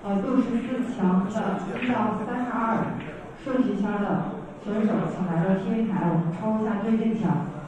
64强的1到32顺序签的选手，请来到T1台，我们抽一下最近强。